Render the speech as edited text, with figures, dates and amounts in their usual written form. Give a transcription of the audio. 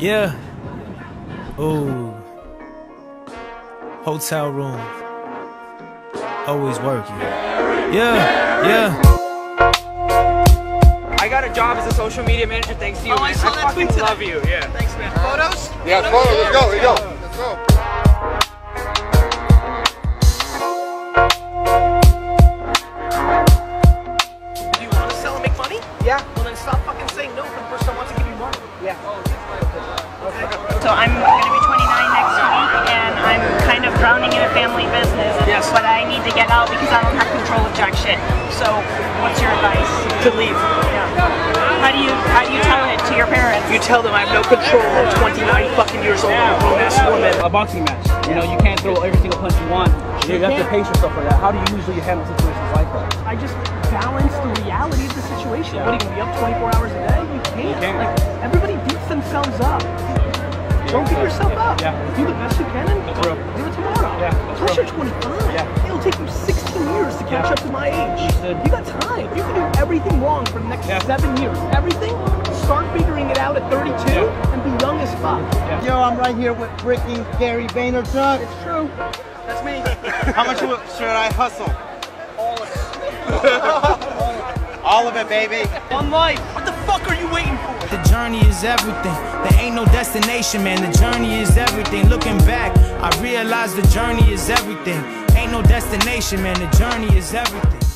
Yeah. Ooh. Hotel room. Always working. Yeah. Yeah. I got a job as a social media manager thanks to you. Oh, man. I fucking love you. Yeah. Thanks, man. Photos? Yeah, photos. Let's go. Let's go. Let's go. Do you want to sell and make money? Yeah. Well, then stop fucking saying no for the person that wants to give you money. Yeah. Okay. So I'm going to be 29 next week, and I'm kind of drowning in a family business. Yes. But I need to get out because I don't have control of jack shit. So what's your advice? To leave. How do you tell it to your parents? You tell them I have no control. I'm 29 fucking years old. I'm a grown-ass woman. A boxing match. You know, you can't throw every single punch you want. You have to pace yourself for that. How do you usually handle situations like that? I just balance the reality of the situation. What, are you going to be up 24 hours a day? You can't. Like, everybody beats themselves up. Don't beat yourself up. Yeah. Do the best you can and do it tomorrow. Yeah. Unless you're 25. Yeah. It'll take you 16 years to catch up to my age. You got time. You can do everything wrong for the next 7 years. Everything? Start figuring it out at 32 and be young as fuck. Yeah. Yo, I'm right here with freaking Gary Vaynerchuk. It's true. That's me. How much should I hustle? All of it. All of it, baby. One life. What the fuck are you waiting for? The journey is everything. There ain't no destination, man. The journey is everything. Looking back, I realized the journey is everything. Ain't no destination, man. The journey is everything.